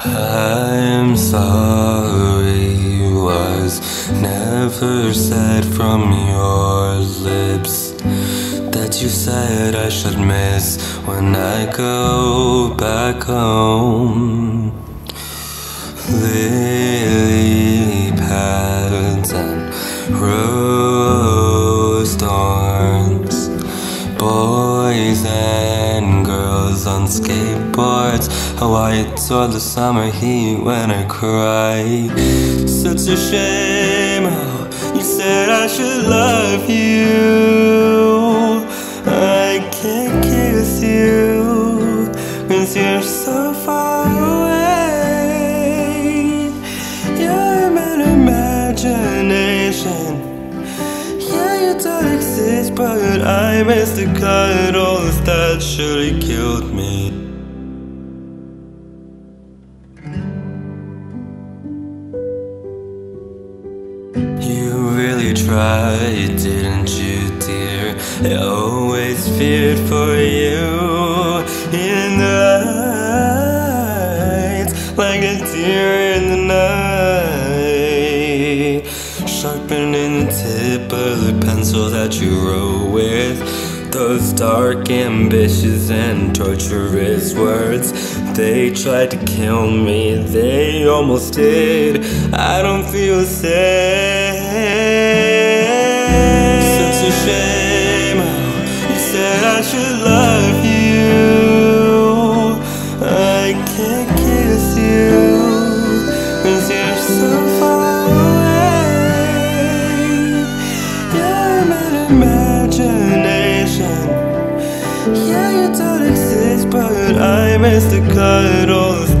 I'm sorry was never said from your lips, that you said I should miss when I go back home. Lily pads and rose thorns, boys and girls on skateboards, Hawaii or the summer heat when I cry. Such a shame how you said I should love you. I can't kiss you cause you're so far away. You're an imagination. Yeah, you don't exist, but I miss the cuddles that should've killed me. You tried, didn't you, dear? I always feared for you in the night, like a deer in the night, sharpening the tip of the pencil that you wrote with. Those dark, ambitious, and torturous words, they tried to kill me, they almost did. I don't feel sad. Such a shame how you said I should love you. I can't kiss you cause you're so far away. You're an imagination. Yeah, you don't exist, but I miss the cuddles.